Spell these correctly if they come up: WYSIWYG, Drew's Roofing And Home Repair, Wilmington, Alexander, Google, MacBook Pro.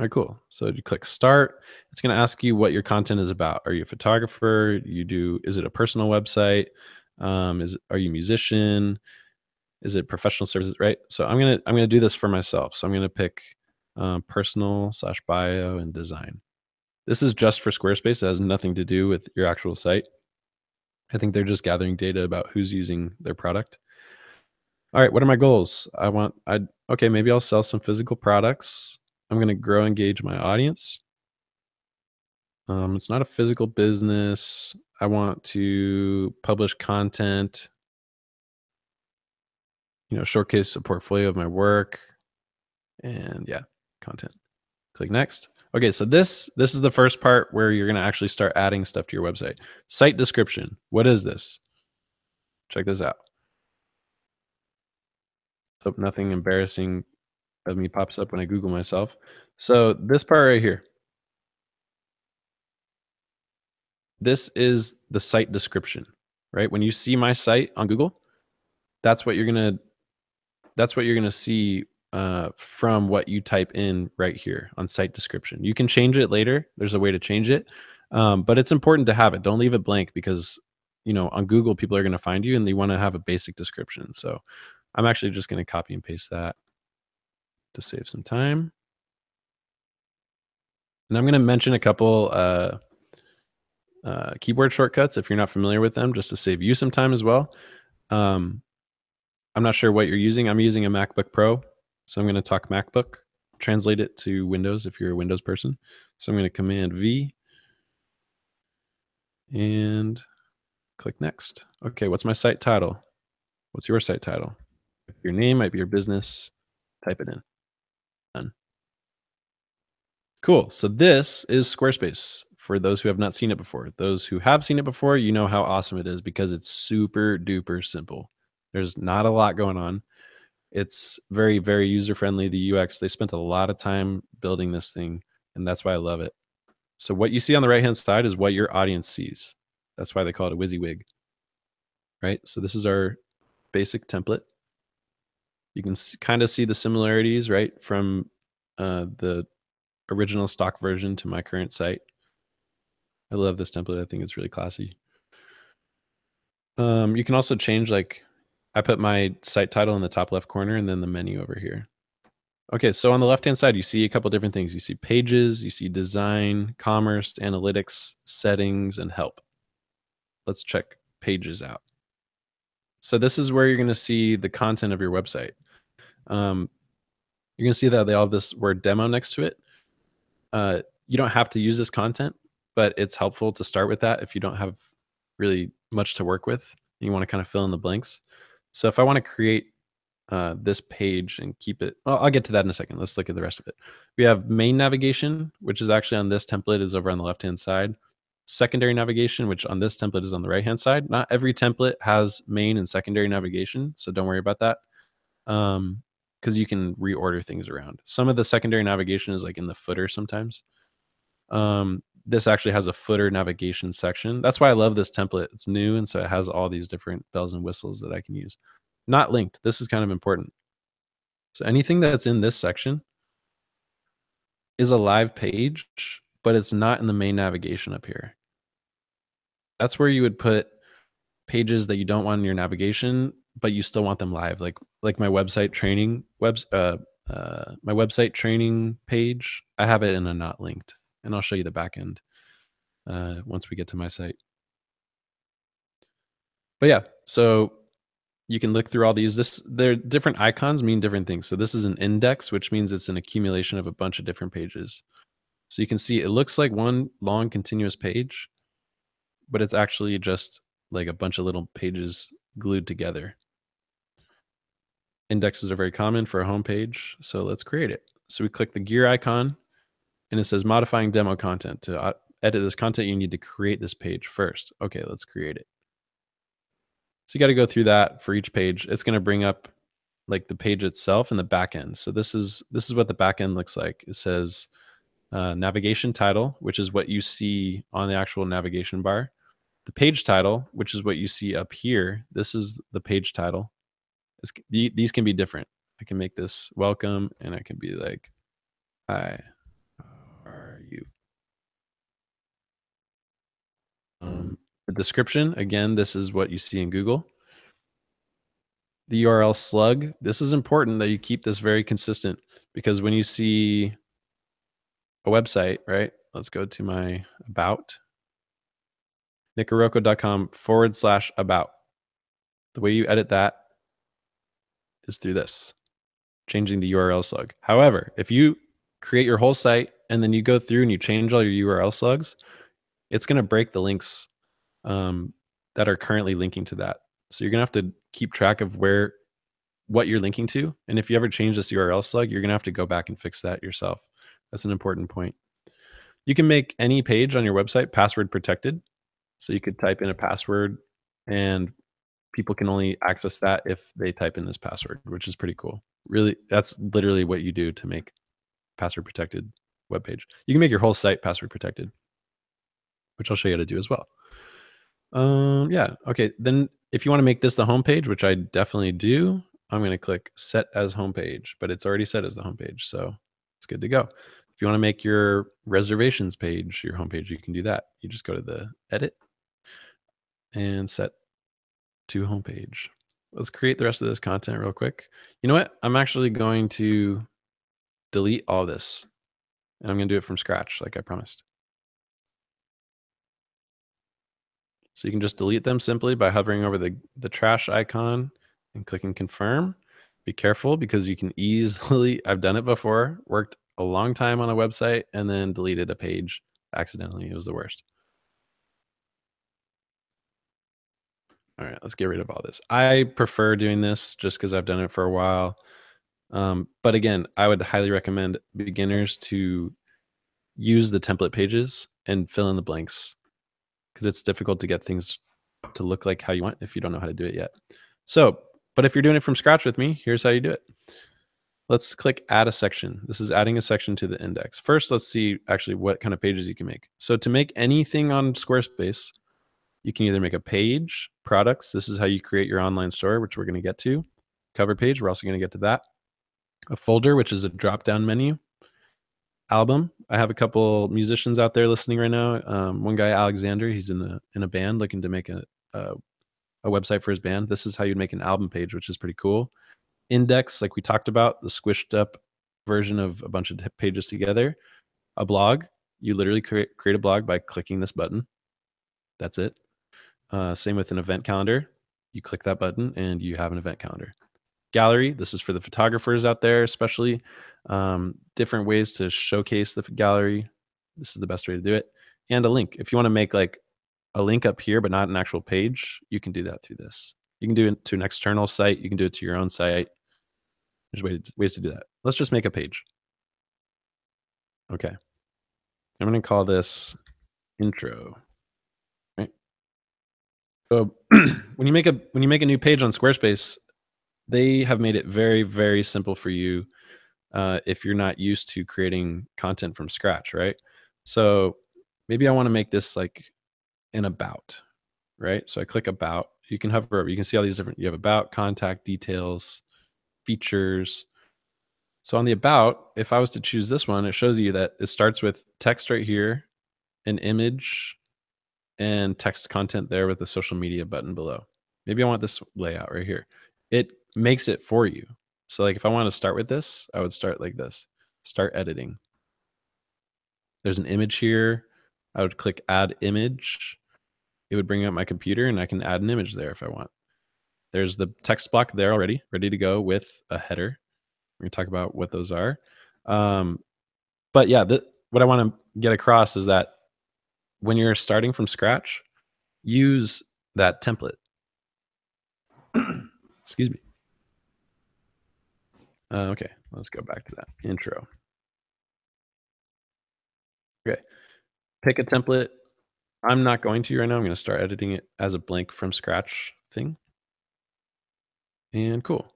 All right, cool. So you click start. It's going to ask you what your content is about. Are you a photographer? Is it a personal website? Are you a musician? Is it professional services? Right. So I'm gonna do this for myself. So I'm gonna pick personal/bio and design. This is just for Squarespace. It has nothing to do with your actual site. I think they're just gathering data about who's using their product. All right. What are my goals? Okay. Maybe I'll sell some physical products. I'm going to grow, engage my audience. It's not a physical business. I want to publish content, showcase a portfolio of my work, and yeah, content. Click next. Okay. So this is the first part where you're going to actually start adding stuff to your website. Site description. What is this? Check this out. Hope nothing embarrassing of me pops up when I Google myself. So this part right here, this is the site description, right? When you see my site on Google, that's what you're gonna see from what you type in right here on site description. You can change it later. There's a way to change it, but it's important to have it. Don't leave it blank because on Google people are gonna find you and they want to have a basic description. So I'm actually just gonna copy and paste that to save some time. And I'm going to mention a couple keyboard shortcuts if you're not familiar with them, just to save you some time as well. I'm not sure what you're using. I'm using a MacBook Pro. So I'm going to talk MacBook, translate it to Windows if you're a Windows person. So I'm going to Command V and click next. Okay, what's my site title? What's your site title? Your name might be your business. Type it in. Done. Cool. So this is Squarespace for those who have not seen it before. Those who have seen it before, you know how awesome it is because it's super duper simple. There's not a lot going on. It's very, very user-friendly. The UX, they spent a lot of time building this thing, and that's why I love it. So what you see on the right-hand side is what your audience sees. That's why they call it a WYSIWYG, right? So this is our basic template. You can kind of see the similarities, right, from the original stock version to my current site. I love this template. I think it's really classy. You can also change, like, I put my site title in the top left corner and then the menu over here. Okay, so on the left-hand side, you see a couple different things. You see pages, you see design, commerce, analytics, settings, and help. Let's check pages out. So this is where you're going to see the content of your website. You're going to see that they all have this word demo next to it. You don't have to use this content, but it's helpful to start with that if you don't have really much to work with. And you want to kind of fill in the blanks. So if I want to create this page and keep it, well, I'll get to that in a second. Let's look at the rest of it. We have main navigation, which is actually on this template, is over on the left-hand side. Secondary navigation, which on this template is on the right-hand side. Not every template has main and secondary navigation, so don't worry about that because you can reorder things around. Some of the secondary navigation is like in the footer sometimes. This actually has a footer navigation section. That's why I love this template. It's new, and so it has all these different bells and whistles that I can use. Not linked. This is kind of important. So anything that's in this section is a live page, but it's not in the main navigation up here. That's where you would put pages that you don't want in your navigation, but you still want them live, like my website training my website training page. I have it in a not linked, and I'll show you the back end once we get to my site. But yeah, so you can look through all these. They're different icons mean different things. So this is an index, which means it's an accumulation of a bunch of different pages. So you can see it looks like one long continuous page, but it's actually just like a bunch of little pages glued together. Indexes are very common for a home page, so let's create it. So we click the gear icon, and it says modifying demo content. To edit this content, you need to create this page first. Okay, let's create it. So you got to go through that for each page. It's going to bring up like the page itself and the back end. So this is what the back end looks like. It says navigation title, which is what you see on the actual navigation bar. The page title, which is what you see up here. This is the page title. These can be different. I can make this welcome, and I can be like, hi, The description, again, this is what you see in Google. The URL slug, this is important that you keep this very consistent, because when you see a website, right? Let's go to my about, nickarocho.com/about. The way you edit that is through this, changing the URL slug. However, if you create your whole site and then you go through and you change all your URL slugs, it's going to break the links that are currently linking to that. So you're going to have to keep track of where, what you're linking to. And if you ever change this URL slug, you're going to have to go back and fix that yourself. That's an important point. You can make any page on your website password protected. So you could type in a password and people can only access that if they type in this password, which is pretty cool. Really, that's literally what you do to make password protected web page. You can make your whole site password protected, which I'll show you how to do as well. Yeah, okay. Then if you want to make this the homepage, which I definitely do, I'm going to click set as homepage, but it's already set as the homepage, so it's good to go. If you want to make your reservations page your homepage, you can do that. You just go to the edit and set to homepage. Let's create the rest of this content real quick. You know what? I'm actually going to delete all this, and I'm going to do it from scratch, like I promised. So you can just delete them simply by hovering over the trash icon and clicking confirm. Be careful, because you can easily, I've done it before, worked a long time on a website and then deleted a page accidentally. It was the worst. All right, let's get rid of all this. I prefer doing this just because I've done it for a while. But again, I would highly recommend beginners to use the template pages and fill in the blanks, because it's difficult to get things to look like how you want if you don't know how to do it yet. So, but if you're doing it from scratch with me, here's how you do it. Let's click add a section. This is adding a section to the index. First, let's see actually what kind of pages you can make. So to make anything on Squarespace, you can either make a page, products. This is how you create your online store, which we're going to get to. Cover page, we're also going to get to that. A folder, which is a drop-down menu. Album. I have a couple musicians out there listening right now. One guy, Alexander, he's in a band looking to make a website for his band. This is how you'd make an album page, which is pretty cool. Index, like we talked about, the squished up version of a bunch of pages together. A blog. You literally create a blog by clicking this button. That's it. Same with an event calendar. You click that button and you have an event calendar. Gallery, this is for the photographers out there, especially. Different ways to showcase the gallery. This is the best way to do it. And a link. If you want to make like a link up here, but not an actual page, you can do that through this. You can do it to an external site. You can do it to your own site. There's ways to do that. Let's just make a page. Okay. I'm going to call this intro. Right. So when you make a new page on Squarespace, they have made it very, very simple for you if you're not used to creating content from scratch, right? So maybe I want to make this like an about, right? So I click about. You can hover over. You can see all these different, you have about, contact details, features. So on the about, if I was to choose this one, it shows you that it starts with text right here, an image, and text content there with the social media button below. Maybe I want this layout right here. It makes it for you. So like if I want to start with this, I would start like this, start editing. There's an image here. I would click add image. It would bring up my computer and I can add an image there if I want. There's the text block there already, ready to go with a header. We're going to talk about what those are. But yeah, what I want to get across is that when you're starting from scratch, use that template. Excuse me. Okay, let's go back to that intro. Okay, pick a template. I'm not going to right now. I'm going to start editing it as a blank from scratch thing. And cool.